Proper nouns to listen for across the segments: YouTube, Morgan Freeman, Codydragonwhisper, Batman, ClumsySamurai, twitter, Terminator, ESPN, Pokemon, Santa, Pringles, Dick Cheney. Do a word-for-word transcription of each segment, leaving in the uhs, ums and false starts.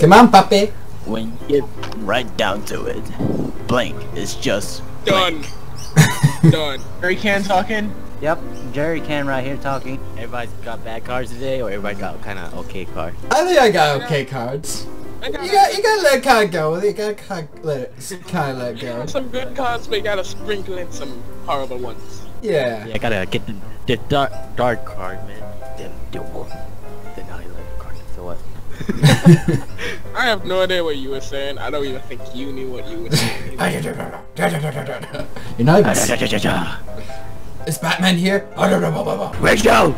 Come on, puppy. When you get right down to it, blank is just done. Done. Jerry can talking? Yep, Jerry can right here talking. Everybody's got bad cards today, or everybody got kind of okay cards? I think I got okay cards. I got you, got, you gotta let card go. You gotta kind of let, let go. Some good cards, but you gotta sprinkle in some horrible ones. Yeah. Yeah, I gotta get the, the dark, dark card, man. Then the wolf. Then I let card. So what? I have no idea what you were saying. I don't even think you knew what you were saying. You're not even... Is Batman here? Where'd you go?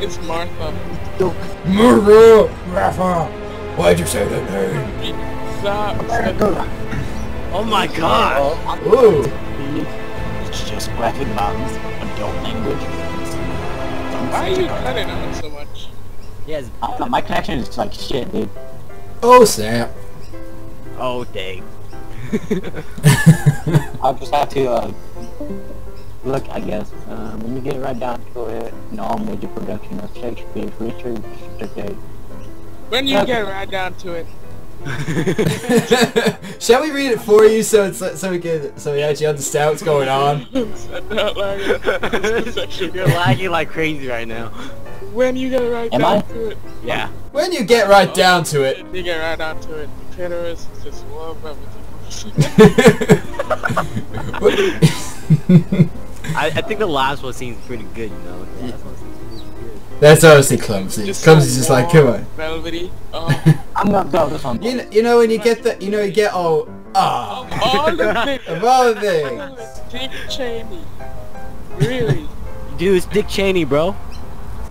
It's Martha. Martha! Why'd you say that name? Oh my god! Ooh. It's just graphic mountains, adult language. Why are you cutting out so much? Yes, yeah, my connection is like shit, dude. Oh snap. Oh dang. I'll just have to uh, look, I guess. Um, when you get right down to it, in all major production of Shakespeare's Richard Strictate. When you okay. get right down to it. Shall we read it for you so it's so we can so we actually understand what's going on? You're lagging like crazy right now. When you get right Am down I? to it. Yeah. When you get right oh, down to it. You get right down to it. Terrorists just love everything. I, I think the last one seems pretty good, you know. Yeah. That's honestly clumsy. Just clumsy's just like, come on. Velvety. Oh. I'm not done with this. You know, you know when you get the, you know you get all, ah. Oh. Of all the things. Of all the things. Dick Cheney. Really. Dude, it's Dick Cheney, bro.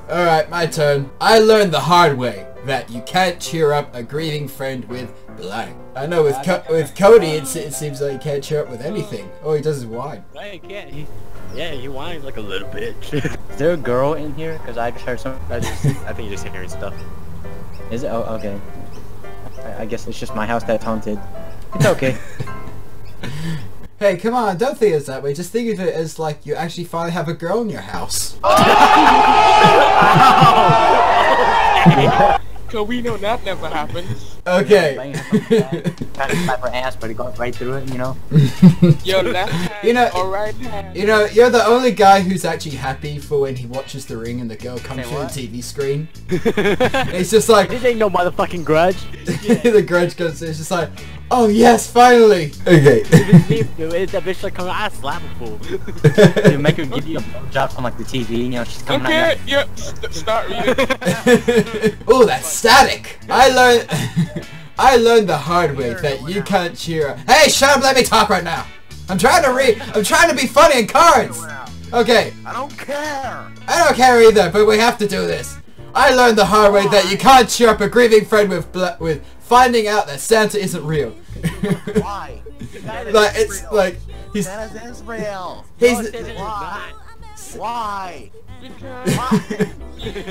All right, my turn. I learned the hard way that you can't cheer up a grieving friend with blank. I know with Co with Cody, it's, it seems like he can't cheer up with anything. All he does is whine. Right, he can't. He, yeah, he whines like a little bitch. Is there a girl in here? Because I just heard some. I, just, I think you're just hearing stuff. Is it? Oh, okay. I, I guess it's just my house that's haunted. It's okay. Hey, come on! Don't think it's that way. Just think of it as like you actually finally have a girl in your house. Oh! Cause we know that never happens. Okay. Trying to slap her ass, but it goes right through it, you know. Your left hand, you know, or right hand. You know, you're the only guy who's actually happy for when he watches The Ring and the girl comes through the T V screen. It's just like this ain't no motherfucking Grudge. The Grudge comes through. It's just like, oh yes, finally. Okay. It's that bitch like coming. I slap a fool. Dude, make her give you a blowjob from like the T V. You know, she's coming. Okay. Yep. Yeah, start reading. Oh, that's. Static! I learned I learned the hard way that you can't cheer up. Hey, shut up, let me talk right now! I'm trying to read I'm trying to be funny in cards! Okay. I don't care! I don't care either, but we have to do this. I learned the hard way that you can't cheer up a grieving friend with bl with finding out that Santa isn't real. Why? Like it's like he's Santa's Israel. He's why? Why?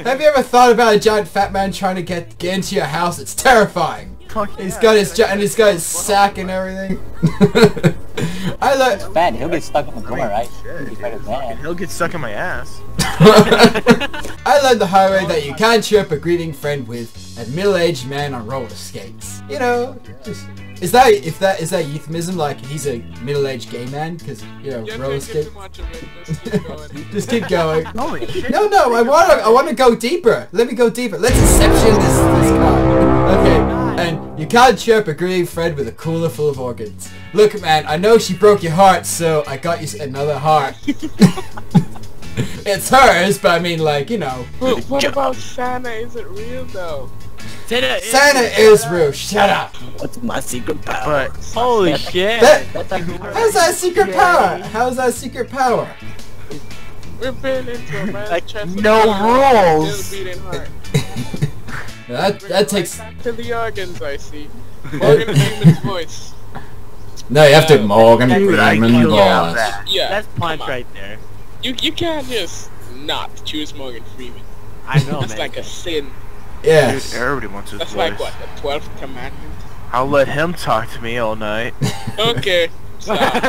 Have you ever thought about a giant fat man trying to get, get into your house? It's terrifying. Oh, yeah. He's got his and he's got his sack and everything. I like. It's bad. He'll get stuck in the corner, right? Shit, he'll get stuck in my ass. I learned the highway that you can't cheer up a greeting friend with a middle-aged man on roller skates. You know, just is that if that is that euphemism like he's a middle-aged gay man because you know yeah, roller skates. Just keep going. Holy shit. No, no, I want to. I want to go deeper. Let me go deeper. Let's inception this this card. Okay. And you can't cheer up a grieving friend with a cooler full of organs. Look, man, I know she broke your heart, so I got you another heart. It's hers, but I mean, like, you know. Well, what about Santa? Is it real, though? Santa, Santa is, is real. Shut up. What's my secret power? But, holy that, shit. That, how's that secret yeah. power? How's that secret power? We've been into a man's like, chest no rules. That that takes right back to the organs, I see. Morgan Freeman's voice. No, you have to Morgan Freeman's voice. Yeah, yeah, that's punch right there. You you can't just not choose Morgan Freeman. I know, that's man. That's like a sin. Yeah. Dude, everybody wants his that's voice. That's like what the twelfth commandment. I'll let him talk to me all night. Okay. Stop.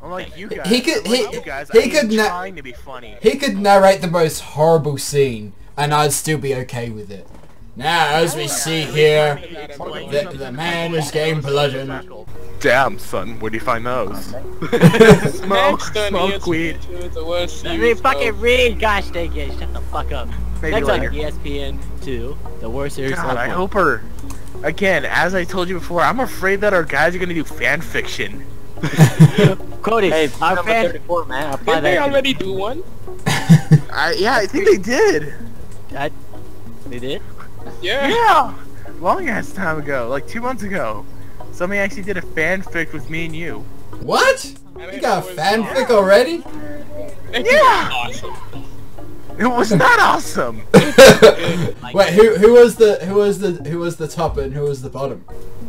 Like you guys. He could he, like you guys. he could trying to be funny. He could narrate the most horrible scene. and I'd still be okay with it. Now, as we see here, the, the man is getting bludgeoned. Damn, son, what if I know? Smoke, smoke weed. Let me fucking read, gosh dang it, shut the fuck up. Maybe next later. On E S P N two, the worst series God, I hope her. Again, as I told you before, I'm afraid that our guys are gonna do fan fiction. Cody, hey, our fan thirty-four, man. Did they already do one? I, yeah, I think they did. I, they did? Yeah. Yeah. Long ass time ago, like two months ago. Somebody actually did a fanfic with me and you. What? You got a fanfic already? Yeah. Awesome. It was not awesome. Wait, who who was the who was the who was the top and who was the bottom?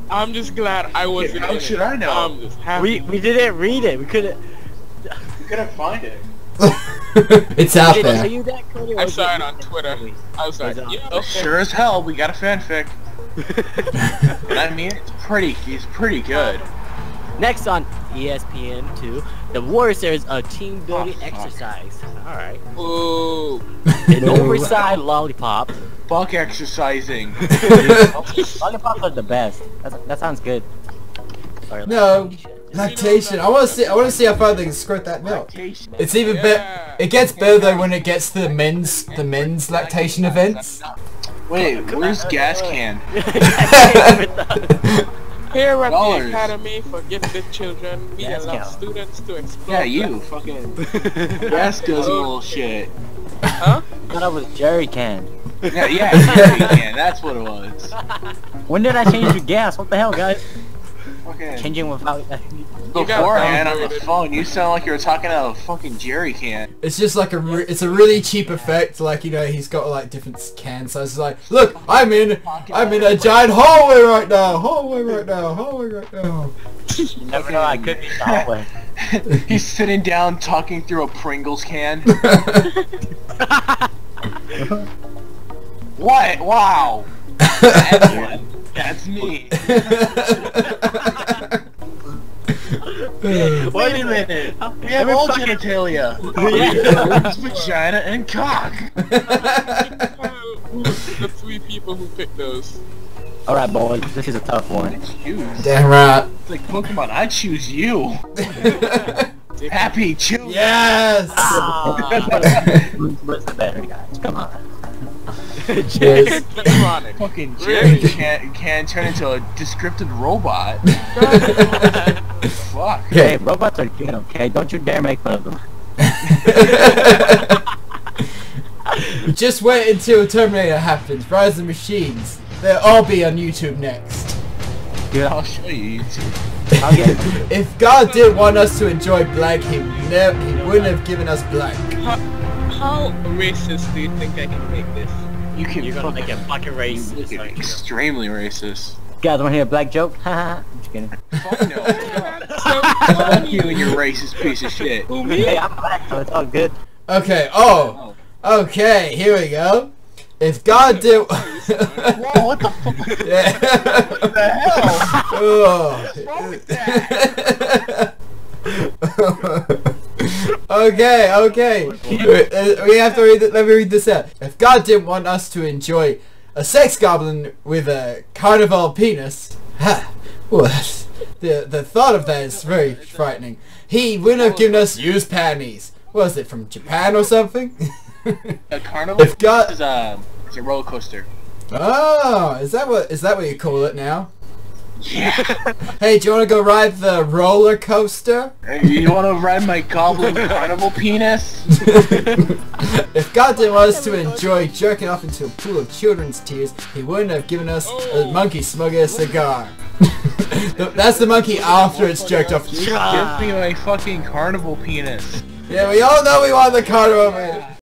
I'm just glad I wasn't. Yeah, how should I know? I'm just happy. We we didn't read it. We couldn't. We couldn't find it. It's out did there. You that, Cody, I saw it on Twitter. I was like, yeah, okay. Sure as hell, we got a fanfic. And I mean, it's pretty. It's pretty good. Next on E S P N two, the Warrior Series, a team building oh, exercise. Alright. Ooh. An oversized lollipop. Fuck exercising. Lollipops are the best. That's, that sounds good. Sorry, no. Lactation. lactation. I wanna see I wanna see how far they can squirt that milk. Lactation. It's even yeah. better. It gets better though when it gets to the men's the men's lactation events. Wait, where's gas can? Here at Dollars. the Academy for Gifted Children, we yes, allow count. students to explore. Yeah, you fucking gas guzzle shit. Huh? Thought I was jerry can. Yeah, yeah, jerry can. That's what it was. When did I change to gas? What the hell, guys? Okay. Changing without. Beforehand on the phone, you sound like you were talking out of a fucking jerry can. It's just like a, re it's a really cheap effect. Like, you know, he's got like different can sizes. Like, look, I'm in, I'm in a giant hallway right now. Hallway right now. Hallway right now. You never okay. know, I could be in the hallway. He's sitting down talking through a Pringles can. What? Wow. That's one. That's me. Wait a minute. We have all genitalia. Vagina and cock. The three people who picked those. Alright, boys, this is a tough one. Damn right. It's like Pokemon, I choose you. Happy children. Yes! What's the better, guys? Come on. Jerry Chronic. Fucking Jerry can, can turn into a descriptive robot. Fuck. Hey, robots are good, okay? Don't you dare make fun of them. Just wait until Terminator happens. Rise of the Machines. They'll all be on YouTube next. Dude, I'll show you YouTube. I'll get it. If God did want us to enjoy black, he, never, he wouldn't have given us black. How, how racist do you think I can make this? You can You're gonna make it fucking racist. Like, extremely you know. racist. Guys, wanna hear a black joke? Haha. I'm just kidding. Fuck no. Fuck you and your racist piece of shit. Hey, I'm black, so it's all good. Okay, oh. Okay, here we go. If God did... Whoa, what the fuck? What the hell? Oh. Wrong with that? Okay, okay. We have to read. It. Let me read this out. If God didn't want us to enjoy a sex goblin with a carnival penis, ha, well, the the thought of that is very frightening. He wouldn't have given us used panties. Was it from Japan or something? A carnival. If God is a, it's a roller coaster. Oh, is that what is that what you call it now? Yeah. Hey, do you want to go ride the roller coaster? Hey, you want to ride my goblin carnival penis? If God didn't want us to enjoy jerking off into a pool of children's tears, he wouldn't have given us oh. a monkey smuggler cigar. That's the monkey after it's jerked off. Give me my fucking carnival penis. Yeah, we all know we want the carnival penis.